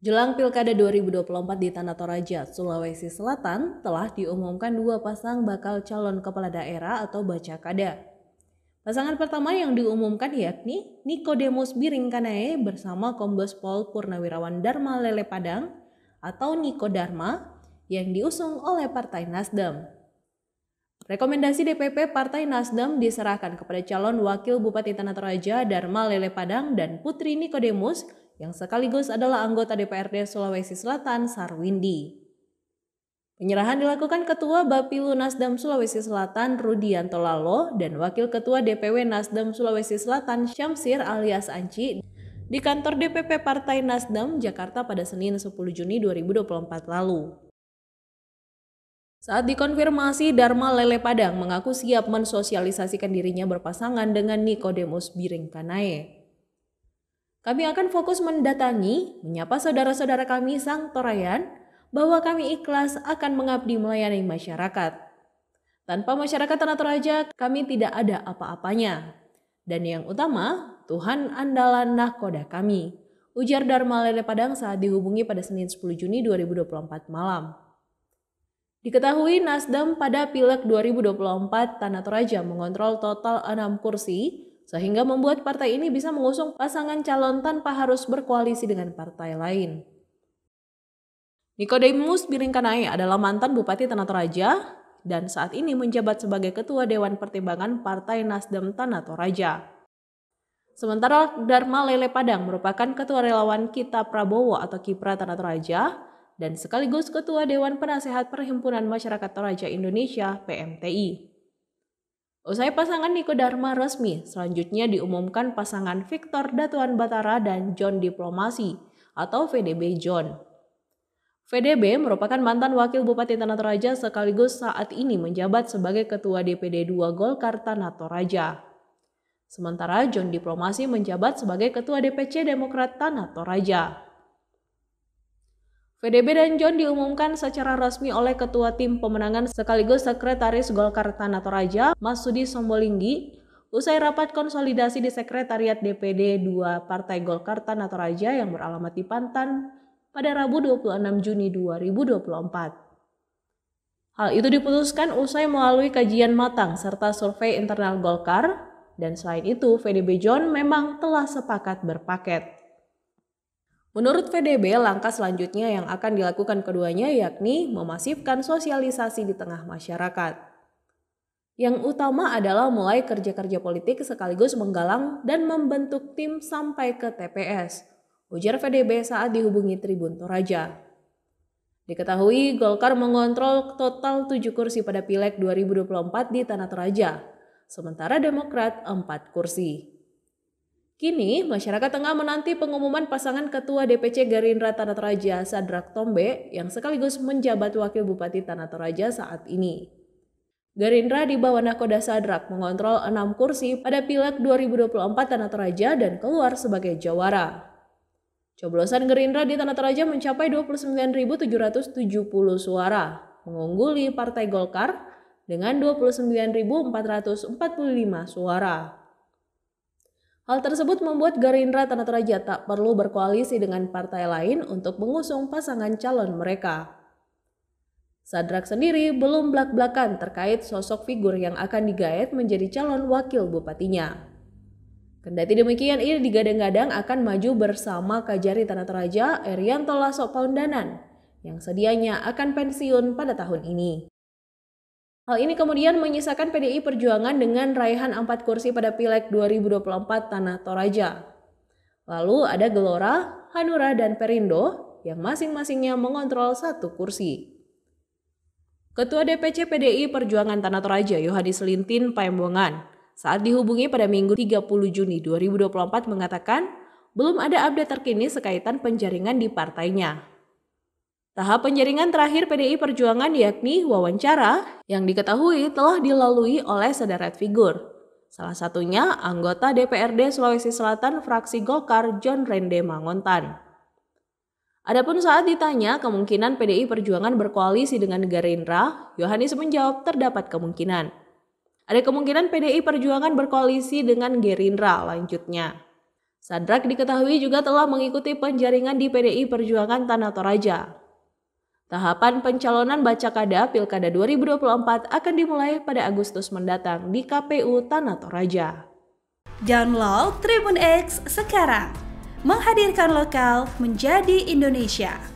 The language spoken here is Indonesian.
Jelang Pilkada 2024 di Tana Toraja, Sulawesi Selatan telah diumumkan dua pasang bakal calon kepala daerah atau Bacakada. Pasangan pertama yang diumumkan yakni Nicodemus Biringkanae bersama Kombes Pol Purnawirawan Dharma Lelepadang atau Niko Dharma yang diusung oleh Partai Nasdem. Rekomendasi DPP Partai Nasdem diserahkan kepada calon Wakil Bupati Tana Toraja Dharma Lelepadang dan Putri Nicodemus yang sekaligus adalah anggota DPRD Sulawesi Selatan, Sarwindy. Penyerahan dilakukan Ketua Bapilu Nasdem Sulawesi Selatan, Rudianto Lallo, dan Wakil Ketua DPW Nasdem Sulawesi Selatan, Syamsir alias Anci, di kantor DPP Partai Nasdem, Jakarta pada Senin 10 Juni 2024 lalu. Saat dikonfirmasi, Dharma Lelepadang mengaku siap mensosialisasikan dirinya berpasangan dengan Nicodemus Biringkanae. Kami akan fokus mendatangi, menyapa saudara-saudara kami Sang Torayan, bahwa kami ikhlas akan mengabdi melayani masyarakat. Tanpa masyarakat Tana Toraja, kami tidak ada apa-apanya. Dan yang utama, Tuhan andalan nahkoda kami, ujar Dharma Lelepadang saat dihubungi pada Senin 10 Juni 2024 malam. Diketahui Nasdem pada Pileg 2024 Tana Toraja mengontrol total 6 kursi, sehingga membuat partai ini bisa mengusung pasangan calon tanpa harus berkoalisi dengan partai lain. Nicodemus Biringkanae adalah mantan Bupati Tana Toraja dan saat ini menjabat sebagai Ketua Dewan Pertimbangan Partai Nasdem Tana Toraja. Sementara Dharma Lelepadang merupakan Ketua Relawan Kita Prabowo atau Kipra Tana Toraja dan sekaligus Ketua Dewan Penasehat Perhimpunan Masyarakat Toraja Indonesia PMTI. Usai pasangan Niko Dharma resmi, selanjutnya diumumkan pasangan Victor Datuan Batara dan John Diplomasi atau VDB John. VDB merupakan mantan Wakil Bupati Tana Toraja sekaligus saat ini menjabat sebagai Ketua DPD 2 Golkar Tana Toraja. Sementara John Diplomasi menjabat sebagai Ketua DPC Demokrat Tana Toraja. VDB dan John diumumkan secara resmi oleh Ketua Tim Pemenangan sekaligus Sekretaris Golkar Tana Toraja, Massudi Sombolinggi, usai rapat konsolidasi di Sekretariat DPD 2 Partai Golkar Tana Toraja yang beralamat di Pantan pada Rabu 26 Juni 2024. Hal itu diputuskan usai melalui kajian matang serta survei internal Golkar, dan selain itu VDB John memang telah sepakat berpaket. Menurut VDB, langkah selanjutnya yang akan dilakukan keduanya yakni memasifkan sosialisasi di tengah masyarakat. Yang utama adalah mulai kerja-kerja politik sekaligus menggalang dan membentuk tim sampai ke TPS, ujar VDB saat dihubungi Tribun Toraja. Diketahui Golkar mengontrol total 7 kursi pada Pileg 2024 di Tana Toraja, sementara Demokrat 4 kursi. Kini, masyarakat tengah menanti pengumuman pasangan Ketua DPC Gerindra Tana Toraja Sadrak Tombe yang sekaligus menjabat Wakil Bupati Tana Toraja saat ini. Gerindra di bawah nahkoda Sadrak mengontrol 6 kursi pada Pileg 2024 Tana Toraja dan keluar sebagai jawara. Coblosan Gerindra di Tana Toraja mencapai 29.770 suara, mengungguli Partai Golkar dengan 29.445 suara. Hal tersebut membuat Gerindra Tana Toraja tak perlu berkoalisi dengan partai lain untuk mengusung pasangan calon mereka. Sadrak sendiri belum blak-blakan terkait sosok figur yang akan digaet menjadi calon wakil bupatinya. Kendati demikian, ia digadang-gadang akan maju bersama Kajari Tana Toraja Erianto Lasok Paundanan yang sedianya akan pensiun pada tahun ini. Hal ini kemudian menyisakan PDI Perjuangan dengan raihan 4 kursi pada Pileg 2024 Tana Toraja. Lalu ada Gelora, Hanura, dan Perindo yang masing-masingnya mengontrol 1 kursi. Ketua DPC PDI Perjuangan Tana Toraja Yohanes Lintin Paembongan saat dihubungi pada Minggu 30 Juni 2024 mengatakan belum ada update terkini sekaitan penjaringan di partainya. Tahap penjaringan terakhir PDI Perjuangan yakni wawancara yang diketahui telah dilalui oleh sederet figur. Salah satunya anggota DPRD Sulawesi Selatan fraksi Golkar John Rende Mangontan. Adapun saat ditanya kemungkinan PDI Perjuangan berkoalisi dengan Gerindra, Yohanes menjawab terdapat kemungkinan. Ada kemungkinan PDI Perjuangan berkoalisi dengan Gerindra lanjutnya. Sadrak diketahui juga telah mengikuti penjaringan di PDI Perjuangan Tana Toraja. Tahapan pencalonan Bacakada Pilkada 2024 akan dimulai pada Agustus mendatang di KPU Tana Toraja. Download Tribun X sekarang, menghadirkan lokal menjadi Indonesia.